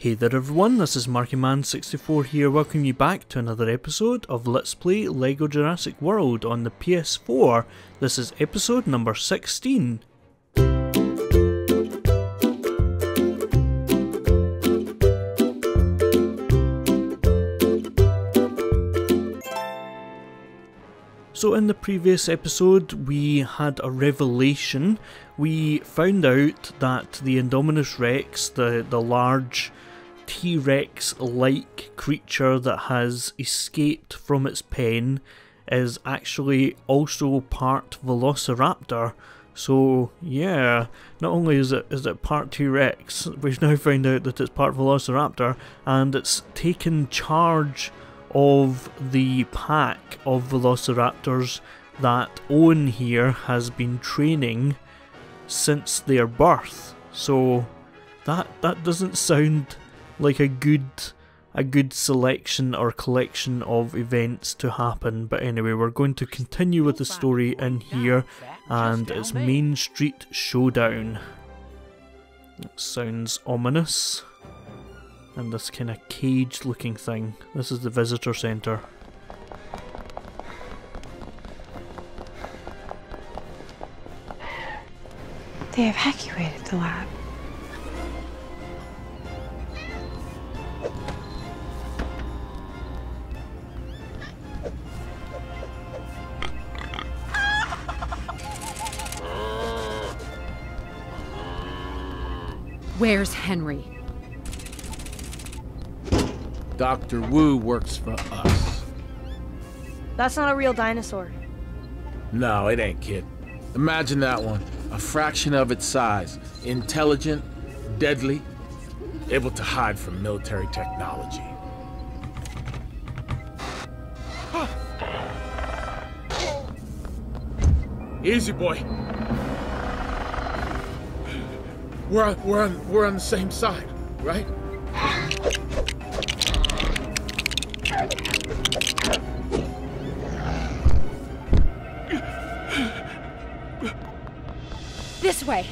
Hey there everyone, this is MarkieMAN64 here, welcoming you back to another episode of Let's Play LEGO Jurassic World on the PS4. This is episode number 16. So in the previous episode we had a revelation. We found out that the Indominus Rex, the large T-Rex-like creature that has escaped from its pen, is actually also part Velociraptor. So yeah, not only is it part T-Rex, we've now found out that it's part Velociraptor and it's taken charge of the pack of Velociraptors that Owen here has been training since their birth. So that doesn't sound like a good selection or collection of events to happen, but anyway, we're going to continue with the story in here, and it's Main Street Showdown. That sounds ominous. And this kind of cage looking thing. This is the visitor centre. They evacuated the lab. Where's Henry? Dr. Wu works for us. That's not a real dinosaur. No, it ain't, kid. Imagine that one. A fraction of its size. Intelligent, deadly, able to hide from military technology. Easy, boy. We're on the same side, right? This way.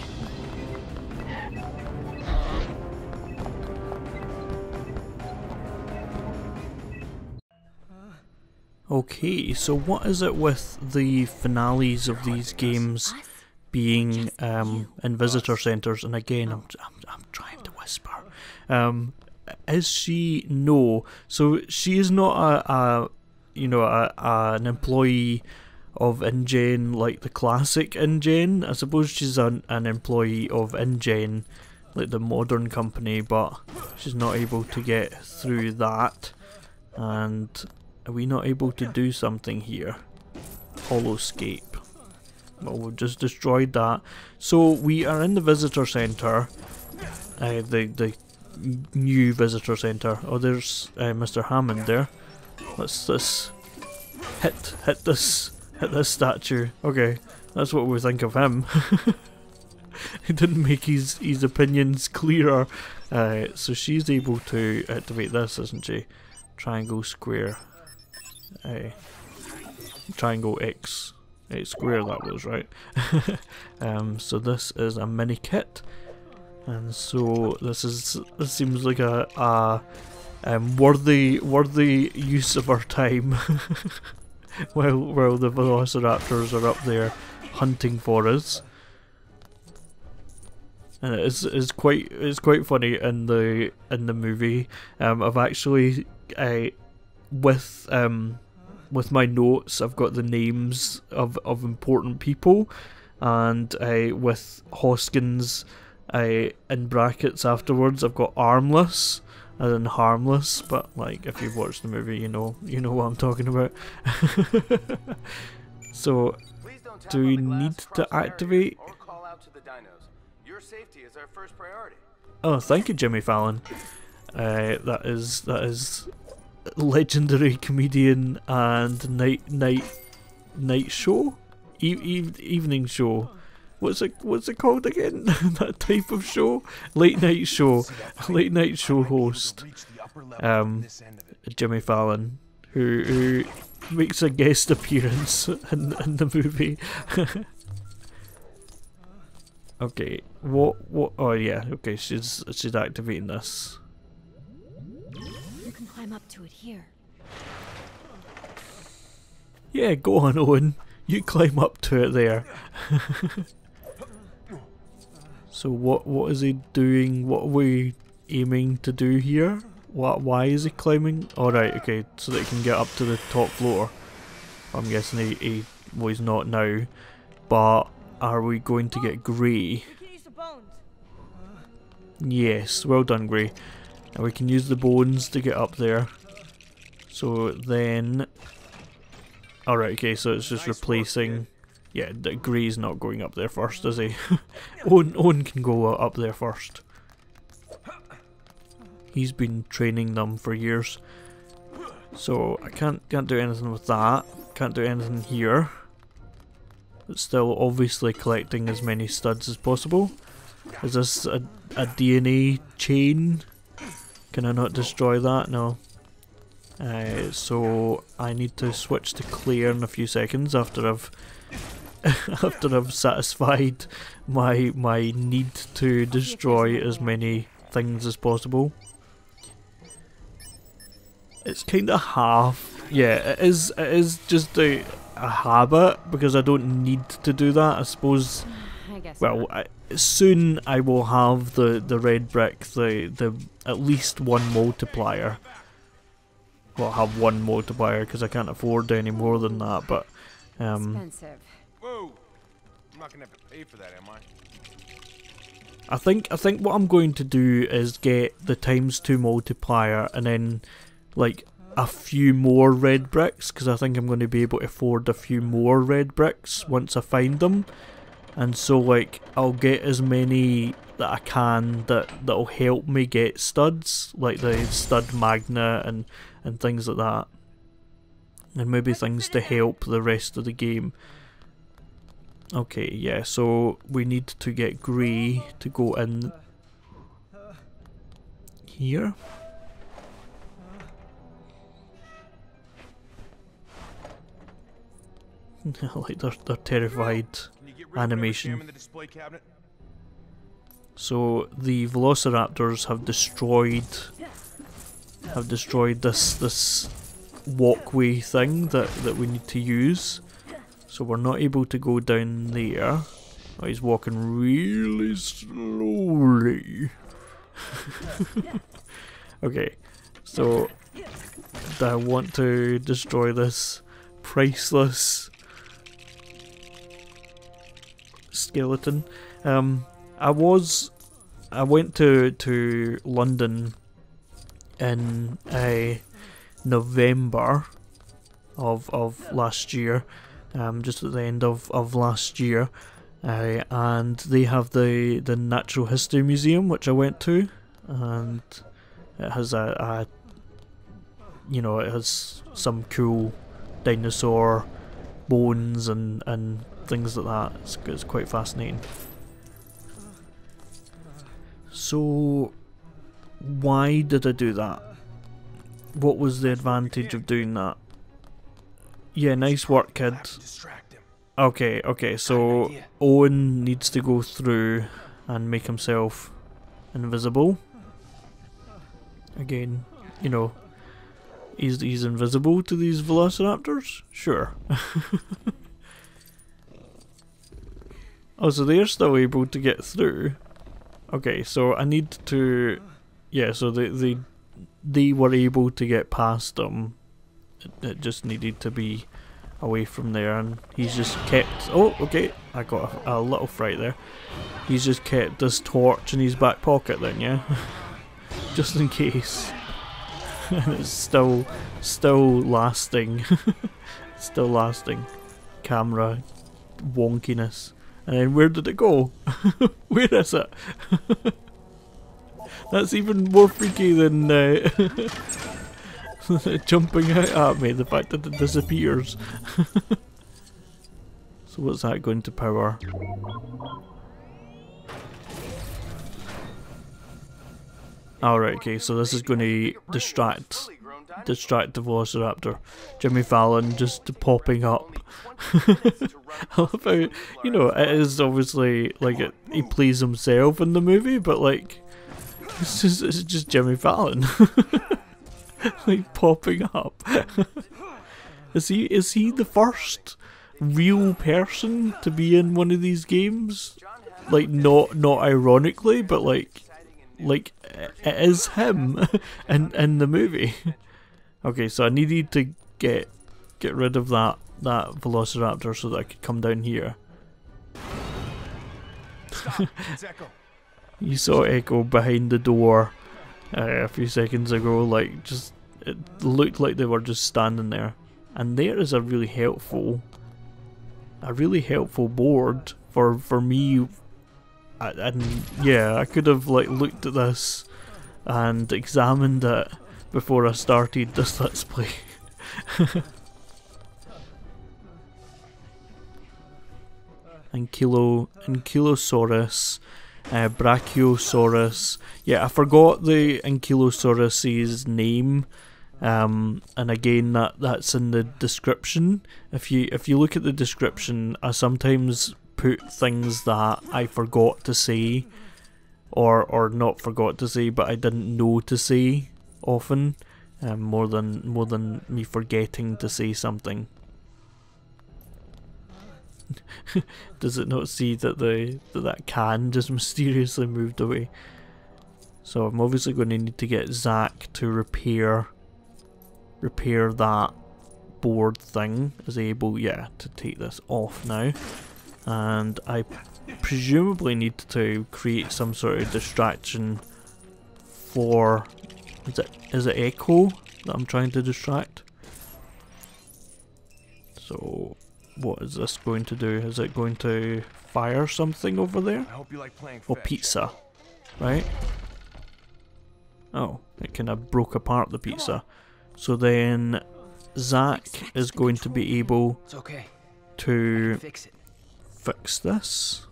Okay, so what is it with the finales of these games being in visitor centres? And again, I'm trying to whisper. Is she? No. So she is not an employee of InGen, like the classic InGen. I suppose she's an employee of InGen, like the modern company, but she's not able to get through that. And are we not able to do something here? Holoscape. Well, we've just destroyed that. So we are in the visitor centre. The new visitor centre. Oh, there's Mr. Hammond there. Let's hit this statue. Okay, that's what we think of him. He didn't make his opinions clearer. So she's able to activate this, isn't she? Triangle, square, triangle, X, square. That was right. So this is a mini kit, and so this seems like a worthy use of our time. While the Velociraptors are up there hunting for us, and it's quite funny in the movie. I've actually with my notes I've got the names of important people, and with Hoskins in brackets afterwards I've got armless. As in harmless, but like if you've watched the movie, you know what I'm talking about. So, do we need to activate? Your safety is our first priority. Oh, thank you, Jimmy Fallon. That is legendary comedian and night show, evening show. What's it called again? That type of show? Late night show host. Jimmy Fallon, who makes a guest appearance in the movie. Okay, what? Oh yeah, okay, she's activating this. can climb up to it here. Yeah, go on, Owen. You climb up to it there. So what is he doing? What are we aiming to do here? Why is he climbing? Alright, okay, so that he can get up to the top floor. I'm guessing well, he's not now. But are we going to get Grey? Yes, well done, Grey. And we can use the bones to get up there. So then... Alright, okay, so it's just replacing... Yeah, Grey's not going up there first, is he? Owen can go up there first. He's been training them for years. So I can't do anything with that. Can't do anything here. But still obviously collecting as many studs as possible. Is this a DNA chain? Can I not destroy that? No. So I need to switch to Claire in a few seconds after I've satisfied my need to destroy as many things as possible. It's kind of half, yeah. It is just a habit because I don't need to do that, I suppose. Well, soon I will have the red brick, the at least one multiplier. Well, I'll have one multiplier because I can't afford any more than that. But expensive. Whoa! I'm not gonna have to pay for that, am I? I think what I'm going to do is get the ×2 multiplier and then like a few more red bricks, because I think I'm going to be able to afford a few more red bricks once I find them. And so like I'll get as many that I can that'll help me get studs, like the stud magna and things like that. And maybe things to help the rest of the game. Okay, yeah, so we need to get Grey to go in here. Like they're terrified animation. So the Velociraptors have destroyed this walkway thing that we need to use. So we're not able to go down there. Oh, he's walking really slowly. Okay, so I want to destroy this priceless skeleton. I went to London in November of last year. Just at the end of last year, and they have the Natural History Museum, which I went to, and it has it has some cool dinosaur bones and things like that. It's quite fascinating. So why did I do that? What was the advantage of doing that? Yeah, nice work, kid. Okay, so Owen needs to go through and make himself invisible. Again, you know, he's invisible to these Velociraptors? Sure. Oh, so they're still able to get through. Okay, so I need to... Yeah, so they were able to get past them. It just needed to be away from there, and he's just kept... Oh, okay, I got a little fright there. He's just kept this torch in his back pocket then, yeah? Just in case. And it's still lasting. Still lasting. Camera wonkiness. And then where did it go? Where is it? That's even more freaky than... jumping out at me, the fact that it disappears. So what's that going to power? Alright, okay, so this is going to distract the Velociraptor. Jimmy Fallon just popping up. I love how, you know, it is obviously like he plays himself in the movie, but like it's just Jimmy Fallon. like popping up. Is he the first real person to be in one of these games? Like not ironically, but like it is him in the movie. Okay, so I needed to get rid of that Velociraptor so that I could come down here. You saw Echo behind the door a few seconds ago. Like, just it looked like they were just standing there. And there is a really helpful board for me. And yeah, I could have like looked at this and examined it before I started this Let's Play. Ankylosaurus, Brachiosaurus. Yeah, I forgot the Ankylosaurus's name. And again, that's in the description. If you look at the description, I sometimes put things that I forgot to say, or not forgot to say, but I didn't know to say often, more than me forgetting to say something. Does it not see that that can just mysteriously moved away? So I'm obviously going to need to get Zach to repair that board thing. Is able, yeah, to take this off now. And I presumably need to create some sort of distraction for... Is it Echo that I'm trying to distract? So... what is this going to do? Is it going to fire something over there? I hope you like playing fetch. Oh, pizza, right? Oh, it kind of broke apart the pizza. So then Zach is going to be able to fix this.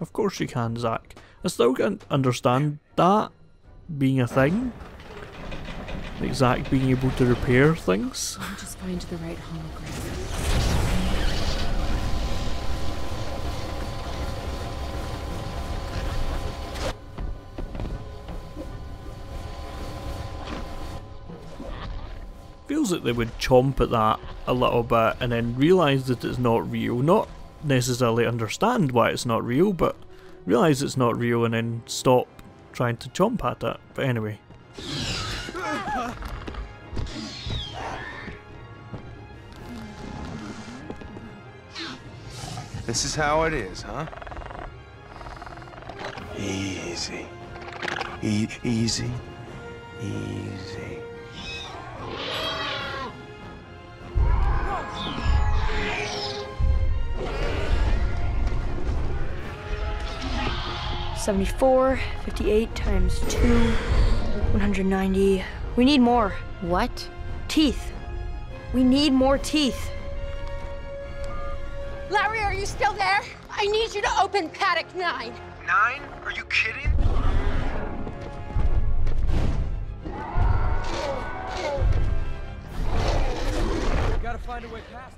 Of course you can, Zach. I still can't understand that being a thing. Like Zach being able to repair things. I'll just find the right hologram. Feels like they would chomp at that a little bit and then realise that it's not real. Not necessarily understand why it's not real, but realise it's not real and then stop trying to chomp at it. But anyway. This is how it is, huh? Easy. Easy. Easy. '74, 58 times 2, 190. We need more. What? Teeth. We need more teeth. Larry, are you still there? I need you to open Paddock 9. 9? Are you kidding?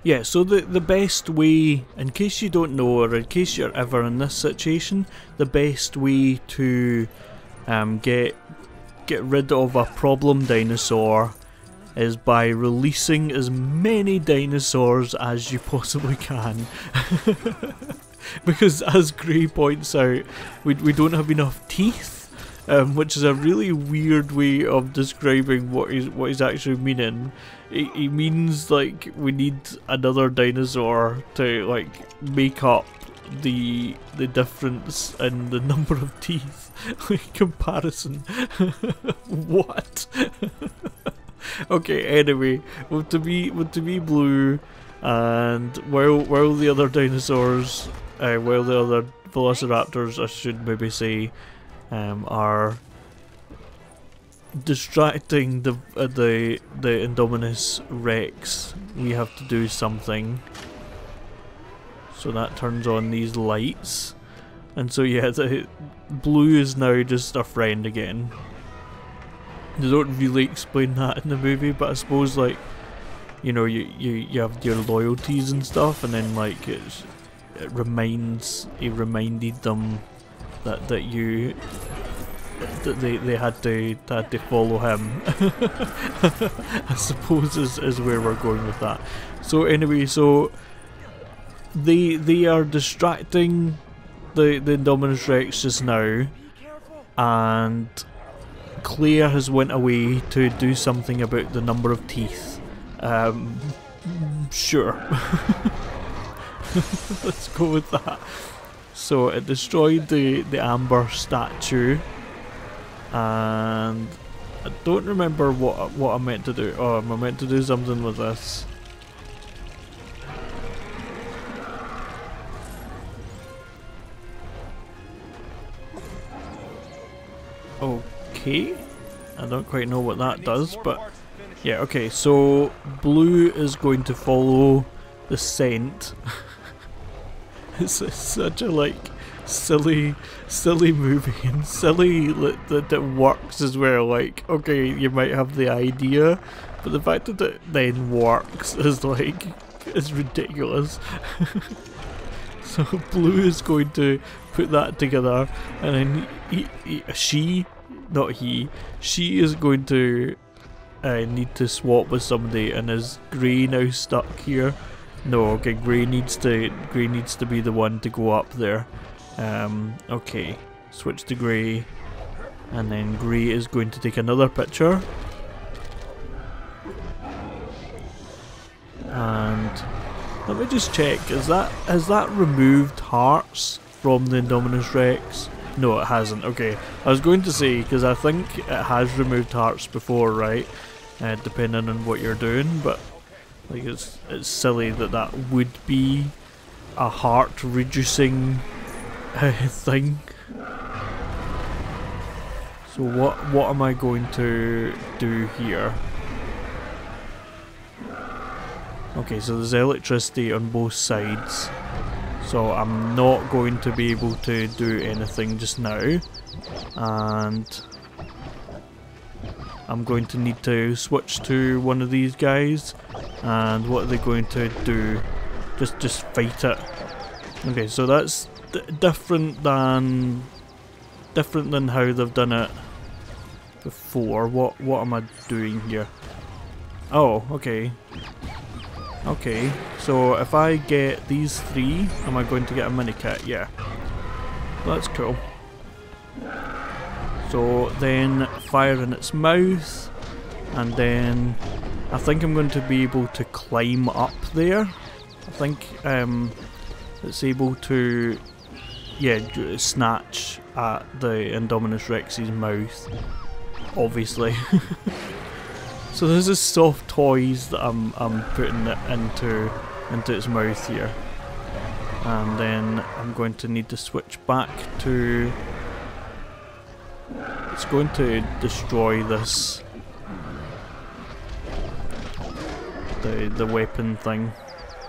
Yeah, so the best way, in case you don't know, or in case you're ever in this situation, the best way to get rid of a problem dinosaur is by releasing as many dinosaurs as you possibly can. Because as Gray points out, we don't have enough teeth. Which is a really weird way of describing what he's actually meaning. He means like we need another dinosaur to like make up the difference in the number of teeth in comparison. What? Okay. Anyway, we'll to be Blue, and while the other dinosaurs, while the other Velociraptors, I should maybe say. Are distracting the Indominus Rex. We have to do something. So that turns on these lights, and so yeah, the Blue is now just a friend again. They don't really explain that in the movie, but I suppose like, you know, you have your loyalties and stuff, and then like it reminded them that you they had to follow him. I suppose is where we're going with that. So anyway, so they are distracting the Indominus Rex just now, and Claire has went away to do something about the number of teeth. Sure. Let's go with that. So it destroyed the amber statue, and I don't remember what I meant to do. Oh, am I meant to do something with this? Okay, I don't quite know what that does, but yeah, okay, so Blue is going to follow the scent. It's such a like silly movie, and silly that it works as well. Like, okay, you might have the idea, but the fact that it then works is like, it's ridiculous. So Blue is going to put that together, and then she is going to need to swap with somebody, and is Grey now stuck here? No, okay, Grey needs to be the one to go up there. Okay, switch to Grey, and then Grey is going to take another picture, and let me just check, has that removed hearts from the Indominus Rex? No, it hasn't. Okay, I was going to say, because I think it has removed hearts before, right? Depending on what you're doing, but like it's silly that would be a heart reducing thing. So what am I going to do here? Okay, so there's electricity on both sides, so I'm not going to be able to do anything just now, and I'm going to need to switch to one of these guys, and what are they going to do? Just fight it. Okay, so that's different than how they've done it before. What am I doing here? Oh, okay. Okay, so if I get these three, am I going to get a mini kit? Yeah. That's cool. So then fire in its mouth, and then I think I'm going to be able to climb up there. I think it's able to, yeah, snatch at the Indominus Rex's mouth, obviously. So there's this soft toys that I'm putting it into its mouth here, and then I'm going to need to switch back to. It's going to destroy this the weapon thing,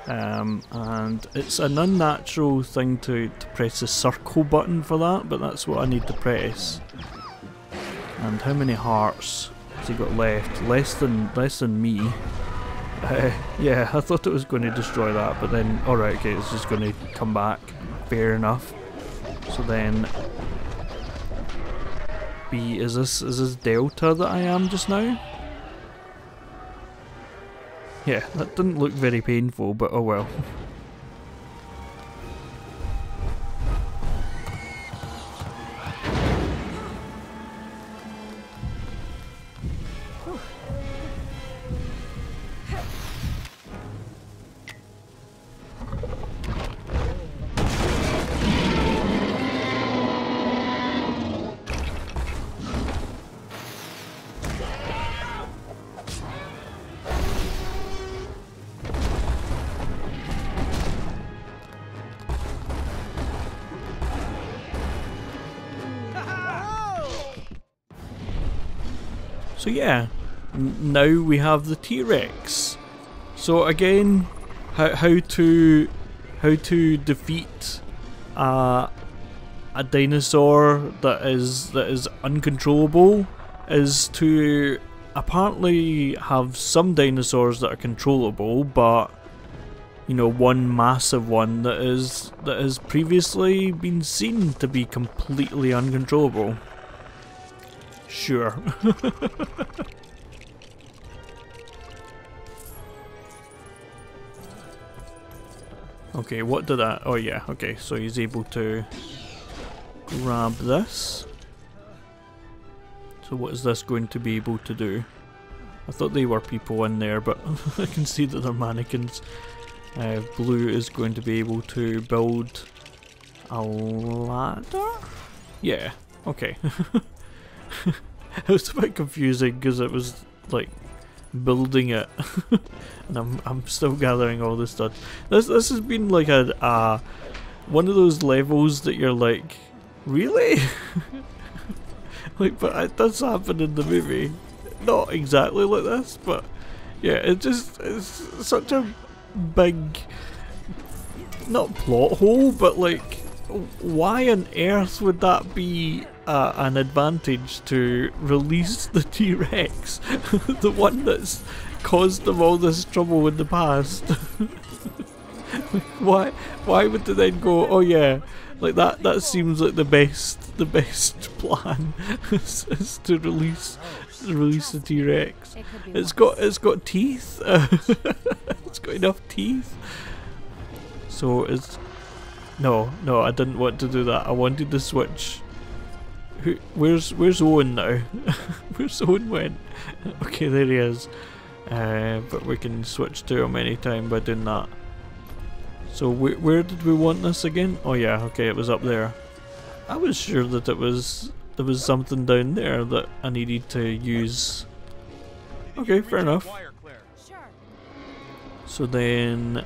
and it's an unnatural thing to press the circle button for that, but that's what I need to press. And how many hearts? He got left less than me. Yeah, I thought it was going to destroy that, but then all right, okay, it's just going to come back. Fair enough. So then, B is this Delta that I am just now? Yeah, that didn't look very painful, but oh well. So yeah, now we have the T-Rex. So again, how to defeat a dinosaur that is uncontrollable is to apparently have some dinosaurs that are controllable, but you know, one massive one that has previously been seen to be completely uncontrollable. Sure. Okay, what did that? Oh yeah, okay, so he's able to grab this. So what is this going to be able to do? I thought they were people in there, but I can see that they're mannequins. Blue is going to be able to build a ladder? Yeah, okay. It was a bit confusing because it was like building it, and I'm still gathering all this stuff. This has been like a one of those levels that you're like, really? Like, but it does happen in the movie, not exactly like this, but yeah, it's such a big, not plot hole, but like, why on earth would that be an advantage to release the T-Rex, the one that's caused them all this trouble in the past? Why would they then go, oh yeah, like that seems like the best plan is to release the T-Rex. It's got teeth. It's got enough teeth. So it's no, I didn't want to do that. I wanted to switch. Where's Owen now? Where's Owen went? Okay, there he is. But we can switch to him anytime by doing that. So where did we want this again? Oh yeah, okay, it was up there. I was sure that there was something down there that I needed to use. Okay, fair enough. So then,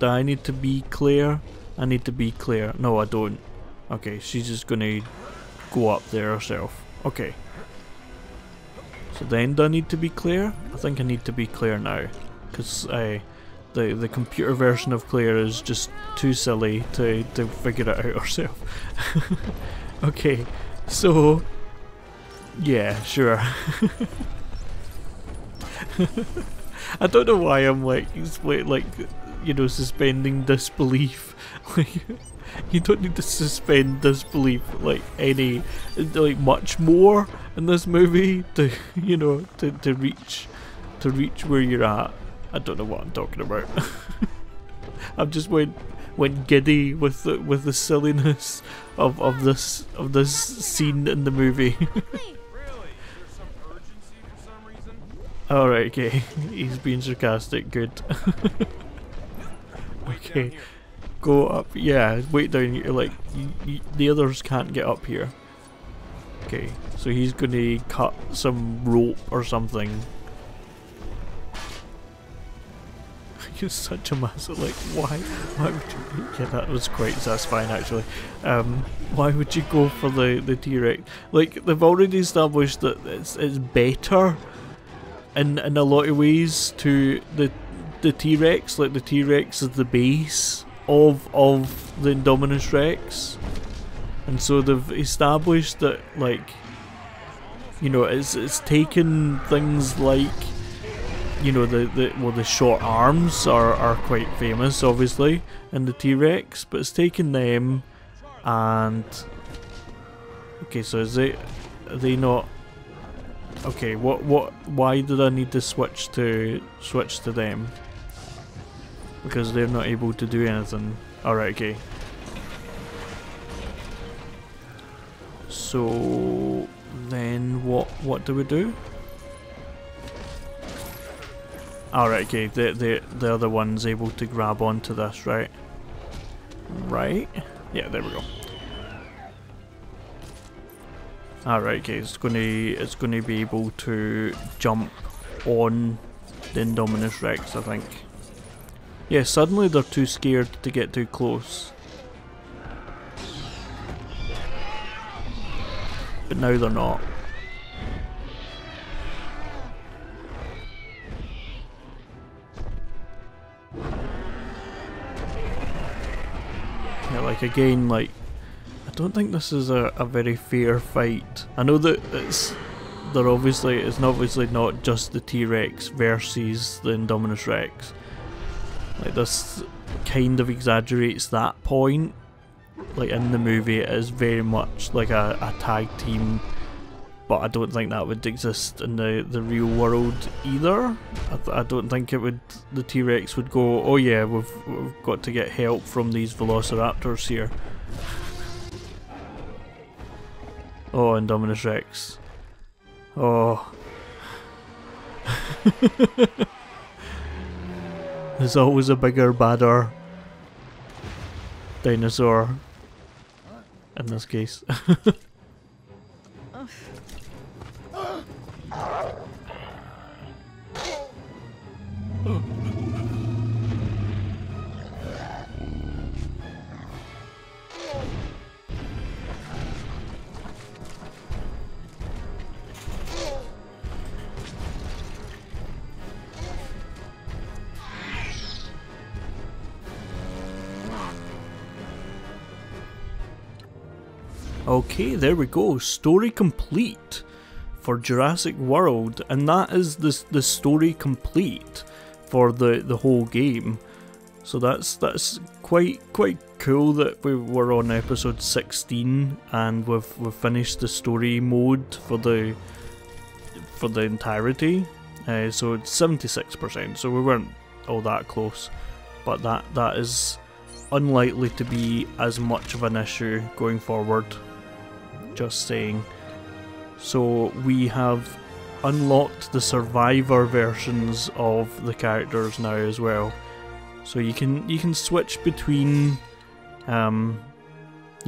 do I need to be Claire? I need to be Claire. No, I don't. Okay, she's just gonna go up there herself. Okay. So then, do I need to be Claire? I think I need to be Claire now, because the computer version of Claire is just too silly to figure it out herself. Okay, so yeah, sure. I don't know why I'm like you know, suspending disbelief. Like, you don't need to suspend disbelief like any, like much more in this movie to, you know, to reach where you're at. I don't know what I'm talking about. I've just went giddy with the silliness of this scene in the movie. All right, okay, he's being sarcastic. Good. Okay. Go up, yeah, wait down here, like, the others can't get up here. Okay, so he's gonna cut some rope or something. It's such a massive, like, why would you, yeah, that was quite satisfying actually. Why would you go for the T-Rex? Like, they've already established that it's better in a lot of ways to the T-Rex, like the T-Rex is the base of the Indominus Rex, and so they've established that, like, you know, it's taken things like, you know, the short arms are quite famous obviously in the T-Rex, but it's taken them and, okay, so are they not, okay, why did I need to switch to them? Because they're not able to do anything. Alright, okay. So then what do we do? Alright, okay, the other one's able to grab onto this, right? Right? Yeah, there we go. Alright, okay, it's gonna be able to jump on the Indominus Rex, I think. Yeah, suddenly they're too scared to get too close. But now they're not. Yeah, like, again, like, I don't think this is a very fair fight. I know that it's obviously not just the T-Rex versus the Indominus Rex. Like, this kind of exaggerates that point. Like, in the movie it is very much like a tag team, but I don't think that would exist in the real world either. I don't think it would. The T-Rex would go, oh yeah, we've got to get help from these Velociraptors here. Oh, Indominus Rex. Oh. There's always a bigger, badder dinosaur. In this case. Okay, there we go. Story complete for Jurassic World, and that is the story complete for the whole game. So that's quite cool that we were on episode 16 and we've finished the story mode for the entirety. So it's 76%. So we weren't all that close, but that is unlikely to be as much of an issue going forward. Just saying. So we have unlocked the survivor versions of the characters now as well. So you can switch between, you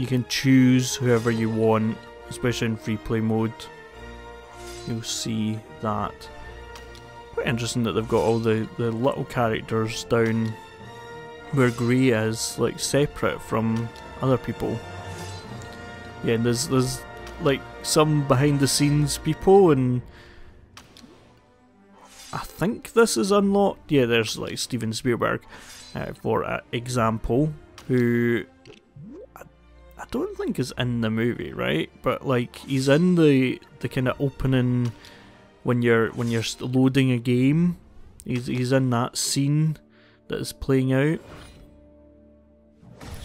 can choose whoever you want, especially in free play mode. You'll see that. Quite interesting that they've got all the little characters down where Grey is, like, separate from other people. Yeah, and there's like some behind the scenes people, and I think this is unlocked. Yeah, there's like Steven Spielberg, for example, who I don't think is in the movie, right? But like he's in the kind of opening when you're loading a game. He's in that scene that is playing out.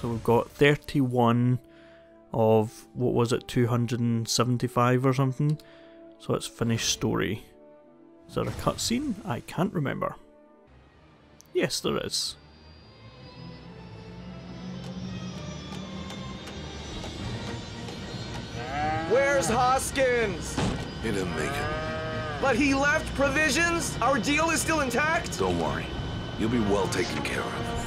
So we've got 31. Of, what was it, 275 or something? So let's finish story. Is there a cutscene? I can't remember. Yes, there is. Where's Hoskins? He didn't make it. But he left provisions? Our deal is still intact? Don't worry. You'll be well taken care of.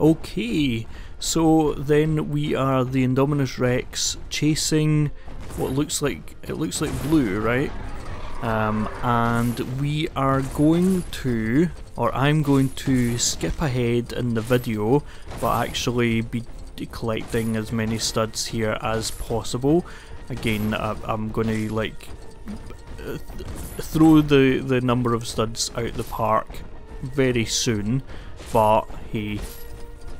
Okay, so then we are the Indominus Rex chasing what looks like Blue, right? And we are going to, or I'm going to skip ahead in the video, but actually be collecting as many studs here as possible. Again, I'm going to like throw the number of studs out the park very soon, but hey.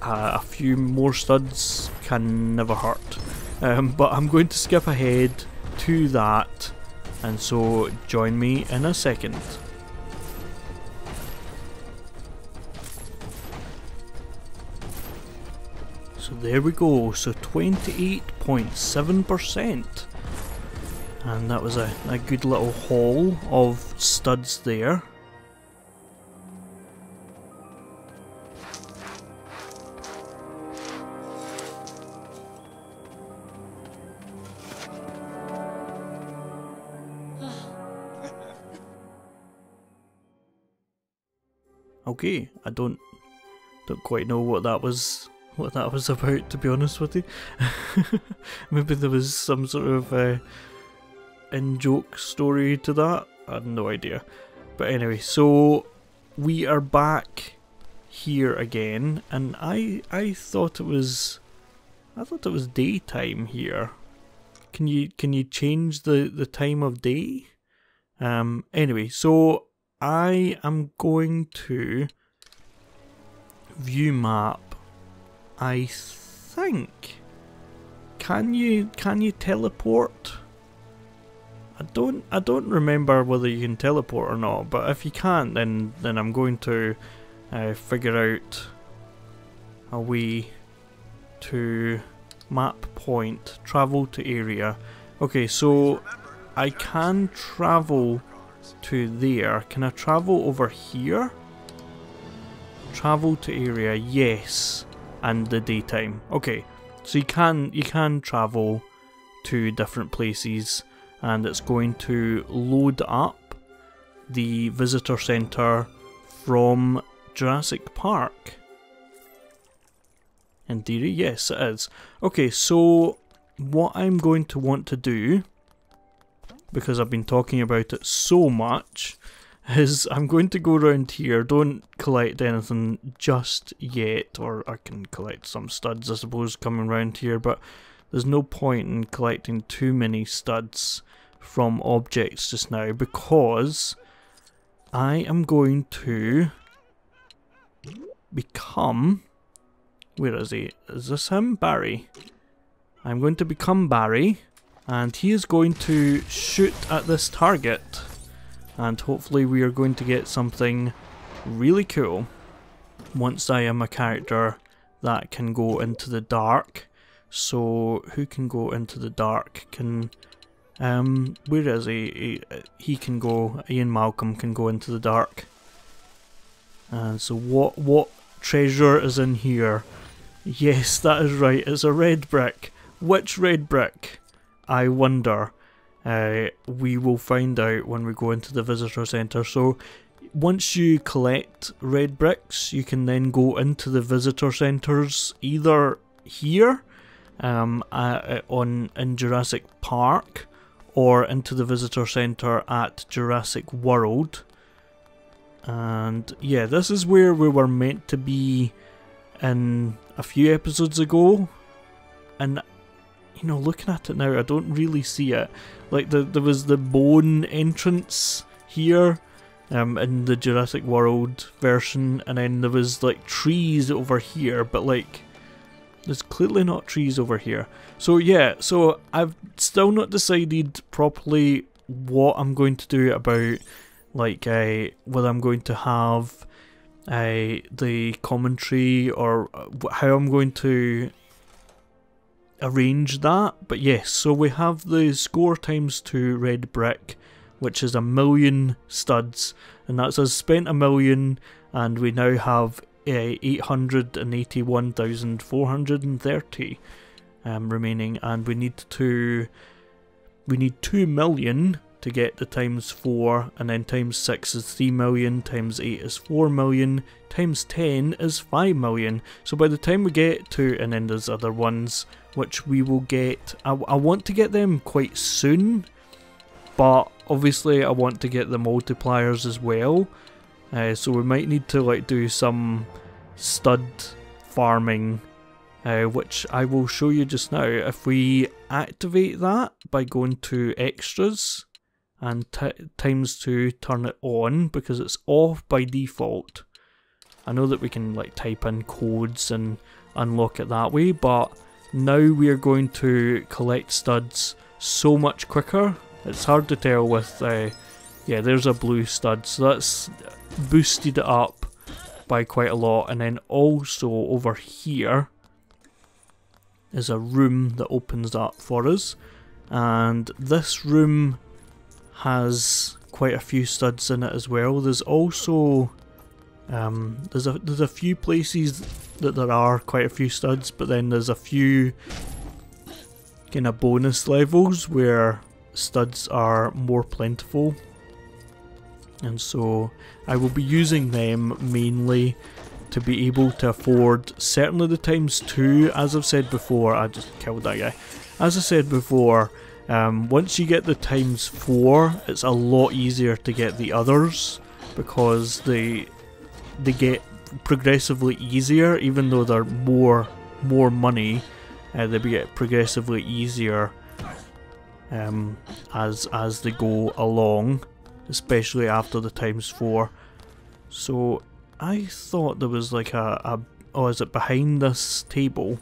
A few more studs can never hurt, but I'm going to skip ahead to that, and so join me in a second. So there we go, so 28.7%, and that was a good little haul of studs there. Okay, I don't quite know what that was about, to be honest with you. Maybe there was some sort of in-joke story to that. I had no idea. But anyway, so we are back here again, and I thought it was daytime here. Can you change the time of day? Anyway, so I am going to view map. I think. Can you teleport? I don't remember whether you can teleport or not, but if you can't, then I'm going to figure out a way to map point, travel to area. Okay, so I can travel to there. Can I travel over here? Travel to area, yes, and the daytime. Okay, so you can travel to different places, and it's going to load up the visitor center from Jurassic Park. In theory, yes, it is. Okay, so what I'm going to want to do, because I've been talking about it so much, is I'm going to go around here. Don't collect anything just yet, or I can collect some studs, I suppose, coming around here, but there's no point in collecting too many studs from objects just now, because I am going to become... Where is he? Is this him? Barry. I'm going to become Barry, and he is going to shoot at this target, and hopefully we are going to get something really cool once I am a character that can go into the dark. So who can go into the dark? Can where is he? He can go. Ian Malcolm can go into the dark. And so what treasure is in here? Yes, that is right. It's a red brick. Which red brick? I wonder. We will find out when we go into the visitor center. So once you collect red bricks, you can then go into the visitor centers either here, in Jurassic Park, or into the visitor center at Jurassic World. And yeah, this is where we were meant to be in a few episodes ago, and you know, looking at it now, I don't really see it. Like there was the bone entrance here, in the Jurassic World version, and then there was like trees over here, but like there's clearly not trees over here. So yeah, so I've still not decided properly what I'm going to do about, like, whether I'm going to have the commentary or how I'm going to arrange that. But yes, so we have the score ×2 red brick, which is 1,000,000 studs, and that's us spent 1,000,000, and we now have 881,430 remaining, and we need 2,000,000 to get the ×4, and then ×6 is 3,000,000, ×8 is 4,000,000, ×10 is 5,000,000. So by the time we get to, and then there's other ones which we will get. I want to get them quite soon, but obviously I want to get the multipliers as well. So we might need to like do some stud farming, which I will show you just now. If we activate that by going to extras and ×2, turn it on, because it's off by default. I know that we can like type in codes and unlock it that way, but now we are going to collect studs so much quicker. It's hard to tell with yeah, there's a blue stud, so that's boosted it up by quite a lot. And then also over here is a room that opens up for us, and this room has quite a few studs in it as well. There's also there's a few places that there are quite a few studs, but then there's a few kind of bonus levels where studs are more plentiful. And so I will be using them mainly to be able to afford certainly the ×2. As I've said before, I just killed that guy. As I said before, once you get the ×4, it's a lot easier to get the others, because they get progressively easier. Even though they're more money, they get progressively easier as they go along. especially after the ×4. So I thought there was like a oh, is it behind this table?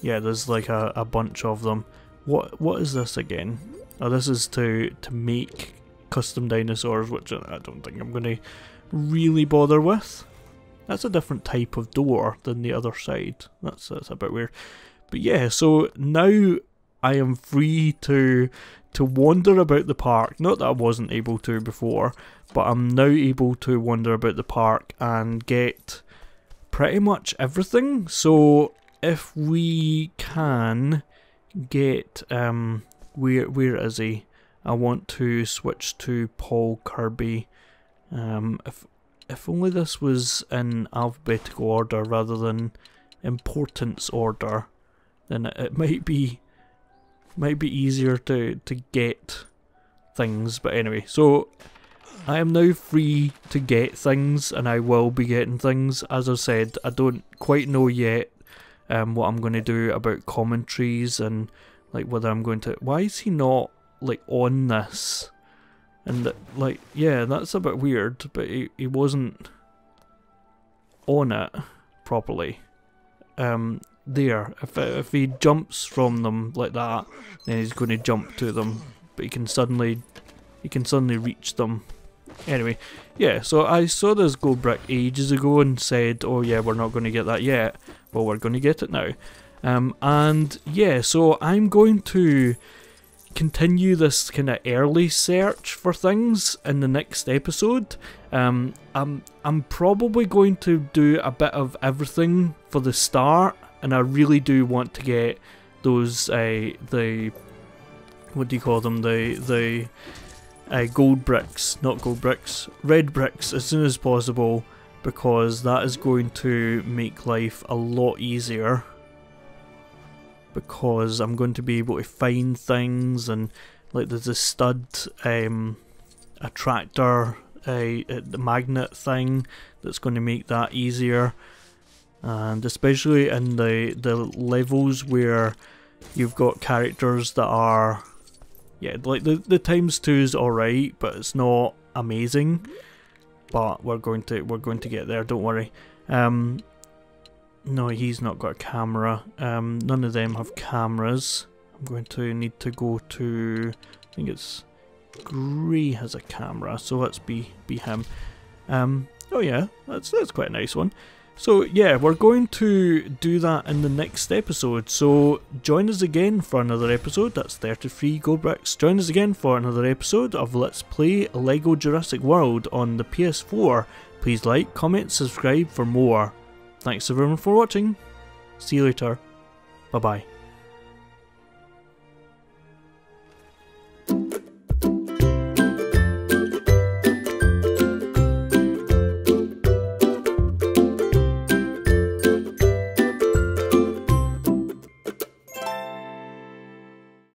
Yeah, there's like a bunch of them. What is this again? Oh, this is to make custom dinosaurs, which I don't think I'm going to really bother with. That's a different type of door than the other side. That's a bit weird. But yeah, so now I am free to wander about the park. Not that I wasn't able to before, but I'm now able to wander about the park and get pretty much everything. So if we can get where is he? I want to switch to Paul Kirby. If only this was in alphabetical order rather than importance order, then it might be easier to get things. But anyway, so I am now free to get things, and I will be getting things. As I said, I don't quite know yet what I'm going to do about commentaries and like whether I'm going to... Why is he not like on this? And like, yeah, that's a bit weird, but he wasn't on it properly. There, if he jumps from them like that, then he's going to jump to them, but he can suddenly reach them. Anyway, yeah, so I saw this gold brick ages ago and said, oh yeah, we're not going to get that yet. Well, we're going to get it now. And yeah, so I'm going to continue this kind of early search for things in the next episode. I'm probably going to do a bit of everything for the start, and I really do want to get those what do you call them, the gold bricks, not gold bricks, red bricks, as soon as possible, because that is going to make life a lot easier, because I'm going to be able to find things. And like there's a stud attractor, the magnet thing that's going to make that easier, and especially in the levels where you've got characters that are, yeah, like the ×2 is alright, but it's not amazing, but we're going to get there, don't worry. No, he's not got a camera. None of them have cameras. I'm going to need to go to... I think it's... Gray has a camera, so let's be him. Oh yeah, that's quite a nice one. So yeah, we're going to do that in the next episode. So join us again for another episode. That's 33 gold bricks. Join us again for another episode of Let's Play LEGO Jurassic World on the PS4. Please like, comment, subscribe for more. Thanks everyone for watching. See you later. Bye bye.